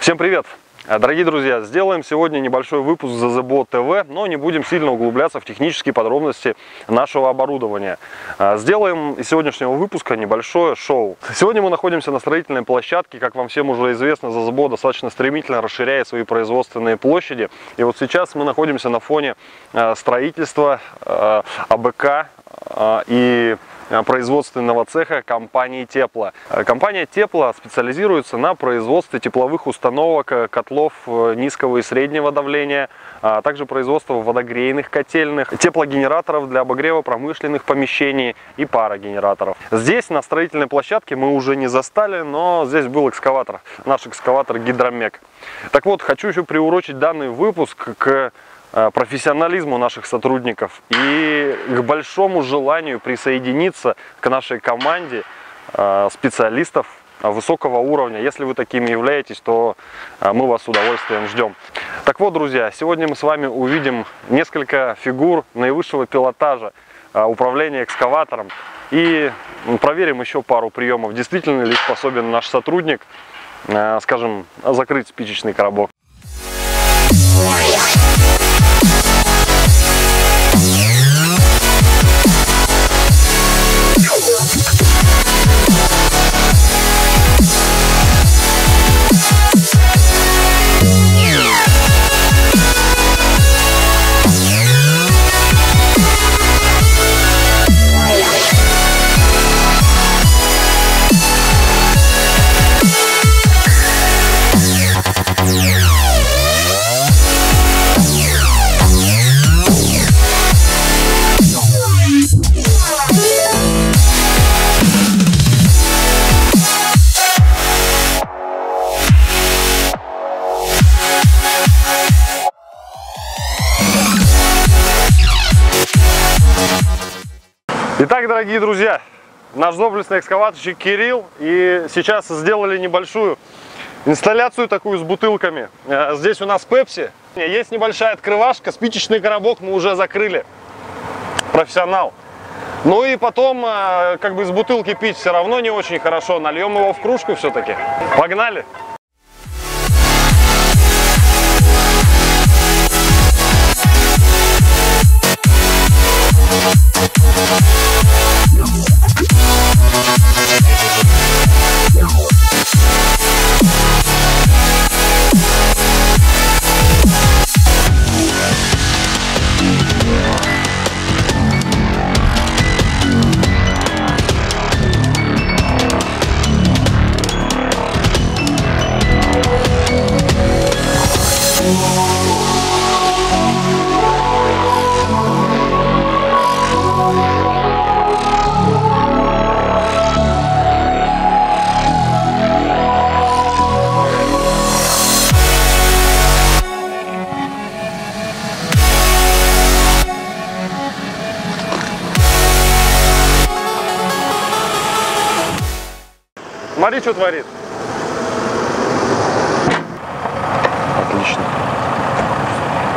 Всем привет! Дорогие друзья, сделаем сегодня небольшой выпуск ZZBO TV, но не будем сильно углубляться в технические подробности нашего оборудования. Сделаем из сегодняшнего выпуска небольшое шоу. Сегодня мы находимся на строительной площадке. Как вам всем уже известно, ZZBO достаточно стремительно расширяет свои производственные площади. И вот сейчас мы находимся на фоне строительства АБК и производственного цеха компании «Тепло». Компания «Тепло» специализируется на производстве тепловых установок, котлов низкого и среднего давления, а также производство водогрейных котельных, теплогенераторов для обогрева промышленных помещений и парогенераторов. Здесь, на строительной площадке, мы уже не застали, но здесь был экскаватор, наш экскаватор «Гидромек». Так вот, хочу еще приурочить данный выпуск к профессионализму наших сотрудников и к большому желанию присоединиться к нашей команде специалистов высокого уровня. Если вы такими являетесь, то мы вас с удовольствием ждем. Так вот, друзья, сегодня мы с вами увидим несколько фигур наивысшего пилотажа управления экскаватором и проверим еще пару приемов, действительно ли способен наш сотрудник, скажем, закрыть спичечный коробок. Итак, дорогие друзья, наш доблестный экскаваторщик Кирилл и сейчас сделали небольшую инсталляцию такую с бутылками. Здесь у нас Пепси. Есть небольшая открывашка, спичечный коробок мы уже закрыли. Профессионал. Ну и потом, как бы из бутылки пить все равно не очень хорошо. Нальем его в кружку все-таки. Погнали! Смотри, что творит. Отлично.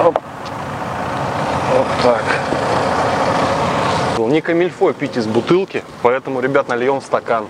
Оп. Вот так. Не камильфо пить из бутылки, поэтому, ребят, нальем в стакан.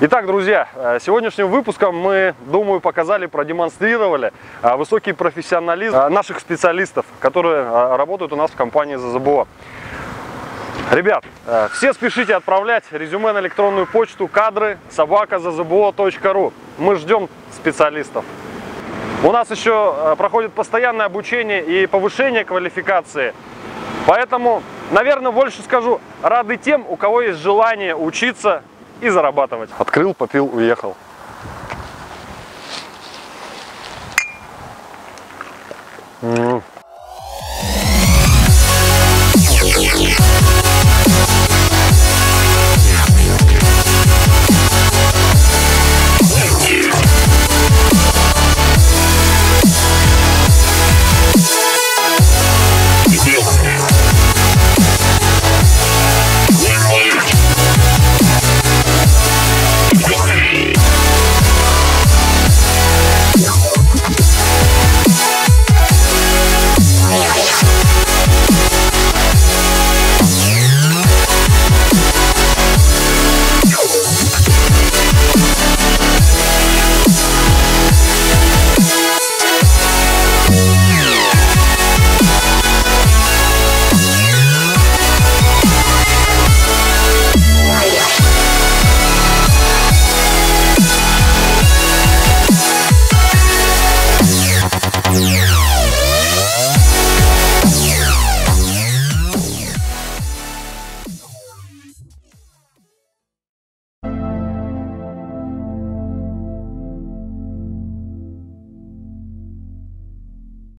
Итак, друзья, сегодняшним выпуском мы, думаю, показали, продемонстрировали высокий профессионализм наших специалистов, которые работают у нас в компании ZZBO. Ребят, все спешите отправлять резюме на электронную почту kadry@zzbo.ru. Мы ждем специалистов. У нас еще проходит постоянное обучение и повышение квалификации. Поэтому, наверное, больше скажу, рады тем, у кого есть желание учиться и зарабатывать. Открыл, попил, уехал.